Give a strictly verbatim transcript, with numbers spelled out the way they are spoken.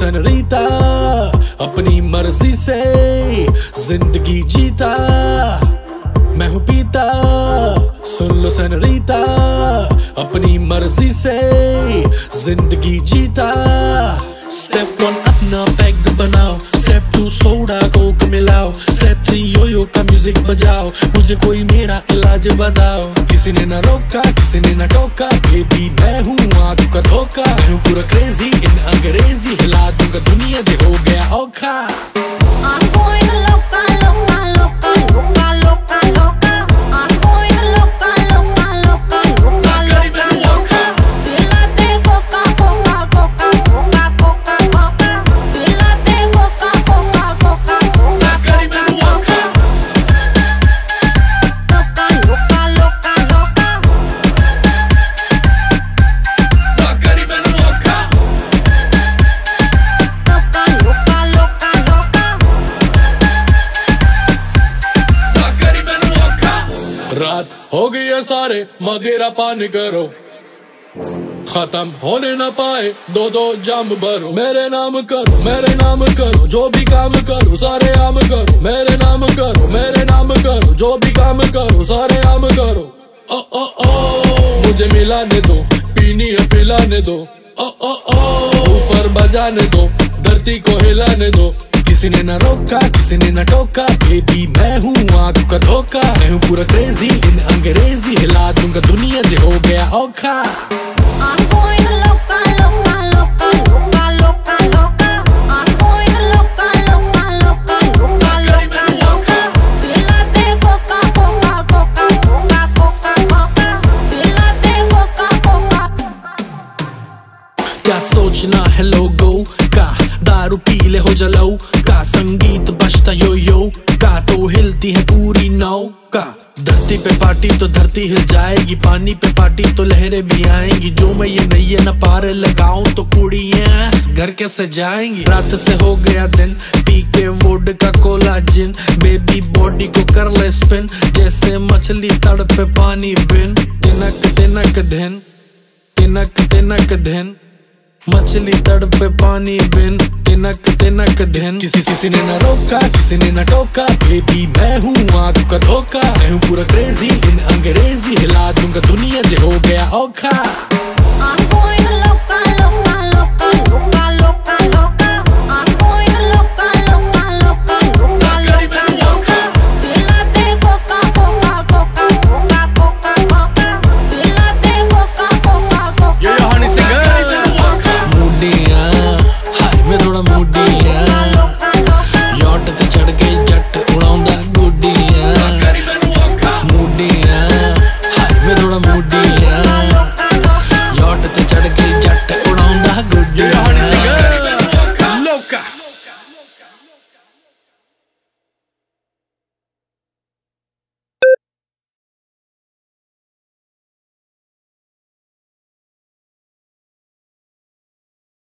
सनरीता अपनी मर्जी से जिंदगी जीता, मैं हूँ पीता। सुन लो सनरीता अपनी मर्जी से जिंदगी जीता। स्टेप वन अपना पैग बनाओ, स्टेप टू सोडा कोक मिलाओ, स्टेप थ्री योयो का म्यूजिक बजाओ, मुझे कोई मेरा इलाज बताओ। किसी ने ना रोका किसी ने ना टोका, बेबी मैं हूँ आंखों का धोखा, मैं हूँ पूरा क्रेजी इन अंग्रेजी, हिला दूंगा दुनिया दे हो गया औखा। रात हो गई है सारे मगेरा पान करो, खत्म होने ना पाए दो दो जाम भरो। मेरे नाम करो मेरे नाम करो जो भी काम करो सारे आम करो, मेरे नाम करो मेरे नाम करो जो भी काम करो सारे आम करो। ओ ओ ओ मुझे मिलाने दो, पीनी है पिलाने दो, ओ ओ ओ ऊपर बजाने दो, धरती को हिलाने दो। किसी ने ना रोका किसी ने ना टोका, बेबी मैं हूँ आंखों का धोखा, मैं हूँ पूरा क्रेजी इन अंग्रेजी, हिला दूंगा दुनिया जे हो गया औखा। क्या सोचना है लोगों का, दारू पी ले हो जलो का, संगीत बजता यो यो का, तो हिलती है पूरी नाव का। धरती पे पार्टी तो धरती हिल जाएगी, पानी पे पार्टी तो लहरें भी आएंगी, जो मैं ये नहीं है ना पारे लगाऊं तो कुड़ियां घर कैसे जाएंगी। रात से हो गया दिन, पी के vodka cola gin, baby body को कर ले स्पिन, जैसे मछली तड़पे पानी बिन। तिनक तिनक धिन तिनक तिनक धिन, मछली तड़पे पानी बिन, तिनक तिनक धिन। किसी किसी ने ना रोका किसी ने ना टोका, बेबी मैं हूँ आंखों का धोखा, मैं हूँ पूरा क्रेजी इन अंग्रेजी, हिला दूंगा दुनिया जे हो गया औखा।